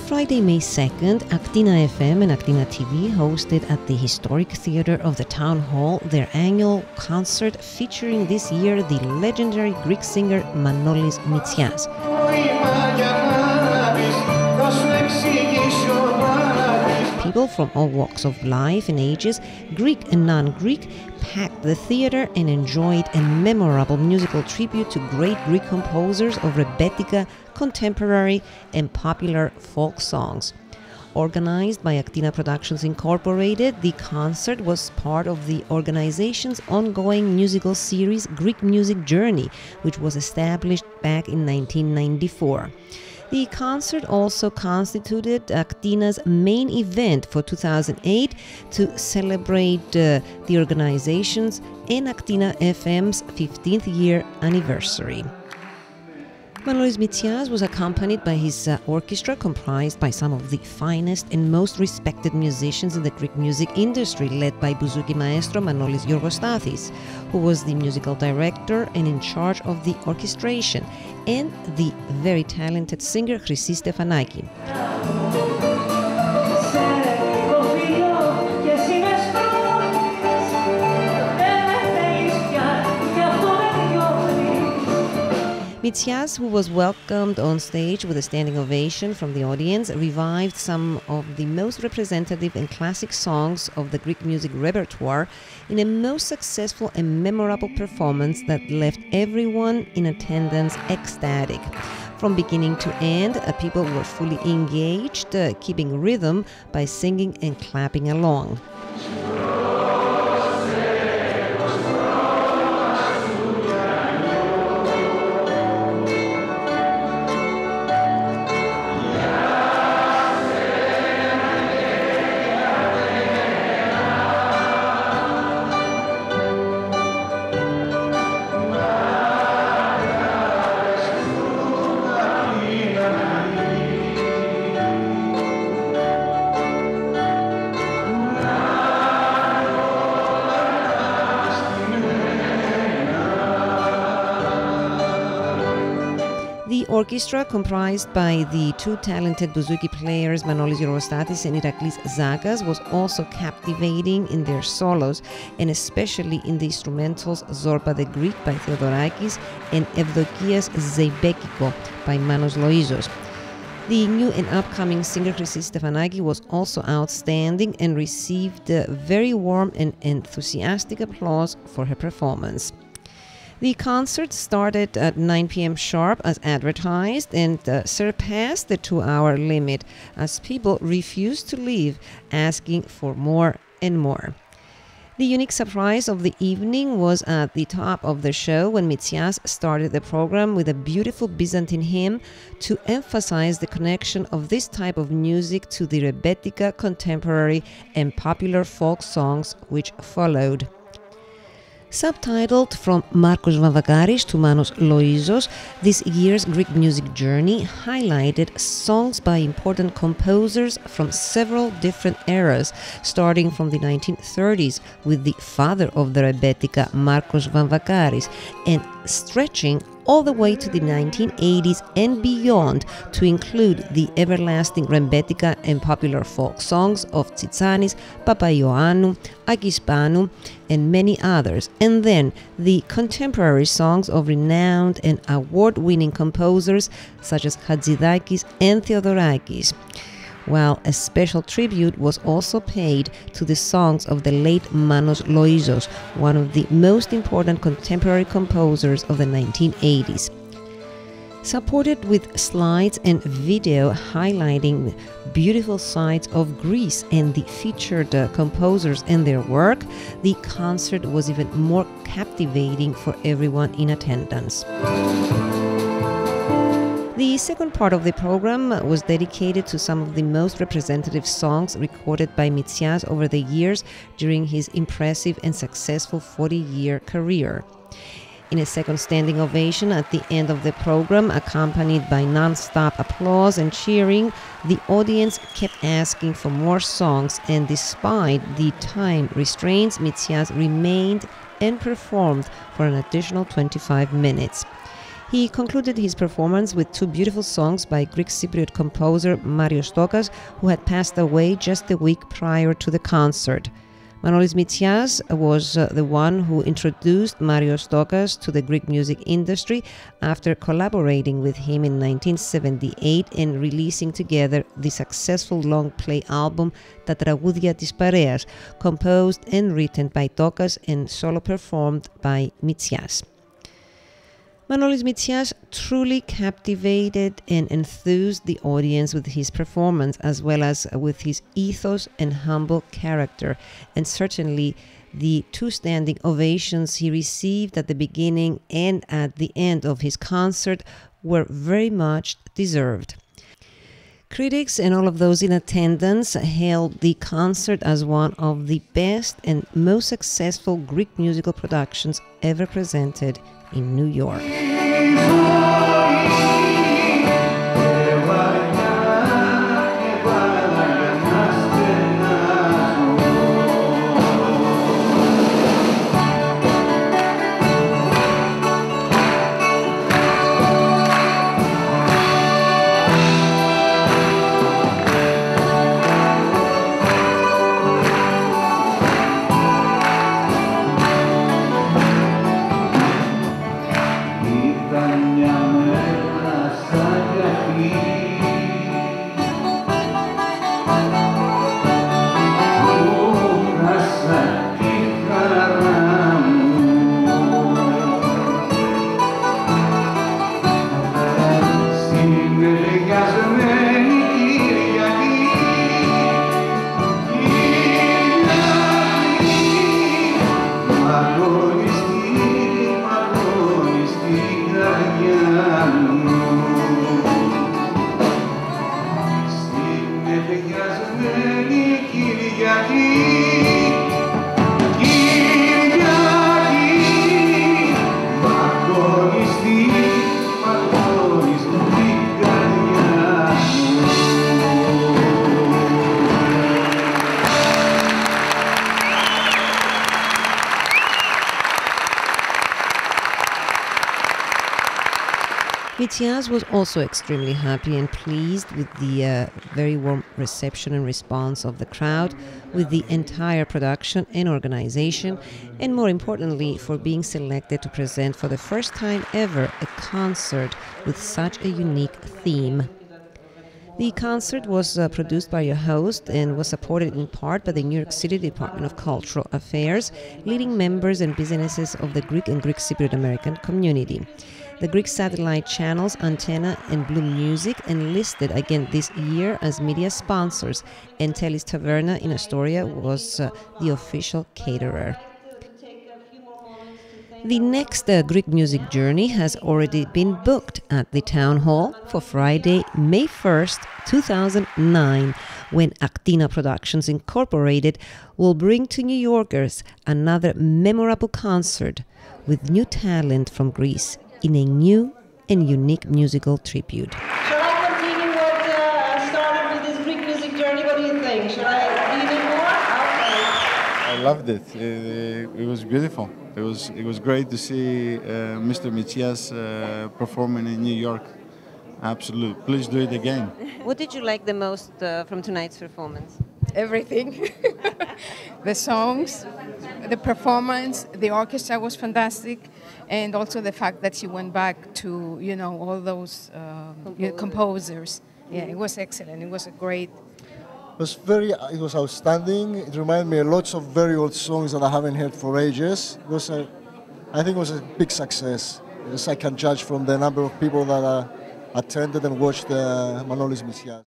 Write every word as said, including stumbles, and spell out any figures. On Friday, May second, Aktina F M and Aktina T V hosted at the historic theater of the Town Hall their annual concert featuring this year the legendary Greek singer Manolis Mitsias. People from all walks of life and ages, Greek and non-Greek, packed the theater and enjoyed a memorable musical tribute to great Greek composers of rebetika, contemporary and popular folk songs. Organized by AKTINA Productions Incorporated, the concert was part of the organization's ongoing musical series Greek Music Journey, which was established back in nineteen ninety-four. The concert also constituted AKTINA's main event for two thousand eight to celebrate uh, the organization's and AKTINA F M's fifteenth year anniversary. Manolis Mitsias was accompanied by his uh, orchestra, comprised by some of the finest and most respected musicians in the Greek music industry, led by bouzouki maestro Manolis Georgostathis, who was the musical director and in charge of the orchestration, and the very talented singer Chrissy Stefanaki. Mitsias, who was welcomed on stage with a standing ovation from the audience, revived some of the most representative and classic songs of the Greek music repertoire in a most successful and memorable performance that left everyone in attendance ecstatic. From beginning to end, uh, people were fully engaged, uh, keeping rhythm by singing and clapping along. The orchestra, comprised by the two talented bouzouki players Manolis Georgostathis and Iraklis Zagas, was also captivating in their solos, and especially in the instrumentals Zorba the Greek by Theodorakis and Evdokias Zeibekiko by Manos Loizos. The new and upcoming singer Chrissy Stefanaki was also outstanding and received very warm and enthusiastic applause for her performance. The concert started at nine p m sharp as advertised and uh, surpassed the two-hour limit as people refused to leave, asking for more and more. The unique surprise of the evening was at the top of the show when Mitsias started the program with a beautiful Byzantine hymn to emphasize the connection of this type of music to the rebetika, contemporary and popular folk songs which followed. Subtitled From Marcos Vamvakaris to Manos Loizos, this year's Greek Music Journey highlighted songs by important composers from several different eras, starting from the nineteen thirties with the father of the rebetika, Marcos Vamvakaris, and stretching all the way to the nineteen eighties and beyond to include the everlasting rembetika and popular folk songs of Tsitsanis, Papaioannou, Akispanou, and many others, and then the contemporary songs of renowned and award-winning composers such as Hadjidakis and Theodorakis, while a special tribute was also paid to the songs of the late Manos Loizos, one of the most important contemporary composers of the nineteen eighties. Supported with slides and video highlighting beautiful sights of Greece and the featured uh, composers and their work, the concert was even more captivating for everyone in attendance. The second part of the program was dedicated to some of the most representative songs recorded by Mitsias over the years during his impressive and successful forty-year career. In a second standing ovation at the end of the program, accompanied by non-stop applause and cheering, the audience kept asking for more songs, and despite the time restraints, Mitsias remained and performed for an additional twenty-five minutes. He concluded his performance with two beautiful songs by Greek Cypriot composer Marios Tokas, who had passed away just the week prior to the concert. Manolis Mitsias was uh, the one who introduced Marios Tokas to the Greek music industry after collaborating with him in nineteen seventy-eight and releasing together the successful long play album Ta Tragoudia tis Pareas, composed and written by Tokas and solo performed by Mitsias. Manolis Mitsias truly captivated and enthused the audience with his performance, as well as with his ethos and humble character, and certainly the two standing ovations he received at the beginning and at the end of his concert were very much deserved. Critics and all of those in attendance hailed the concert as one of the best and most successful Greek musical productions ever presented in New York. Mitsias was also extremely happy and pleased with the uh, very warm reception and response of the crowd, with the entire production and organization, and more importantly for being selected to present for the first time ever a concert with such a unique theme. The concert was uh, produced by your host and was supported in part by the New York City Department of Cultural Affairs, leading members and businesses of the Greek and Greek Cypriot American community. The Greek satellite channels Antenna and Blue Music enlisted again this year as media sponsors, and Telis Taverna in Astoria was uh, the official caterer. The next uh, Greek Music Journey has already been booked at the Town Hall for Friday, May first, two thousand nine, when AKTINA Productions Incorporated will bring to New Yorkers another memorable concert with new talent from Greece in a new and unique musical tribute. Should I continue what uh, started with this Greek Music Journey? What do you think? Should I read it more? Okay. I loved it. It, it was beautiful. It was it was great to see uh, Mister Mitsias uh, performing in New York. Absolutely, please do it again. What did you like the most uh, from tonight's performance? Everything. The songs, the performance, the orchestra was fantastic, and also the fact that she went back to you know all those um, composers. composers. Mm-hmm. Yeah, it was excellent. It was a great. It was very, it was outstanding. It reminded me of lots of very old songs that I haven't heard for ages. It was a, I think it was a big success, as I can judge from the number of people that uh, attended and watched uh, Manolis Mitsias.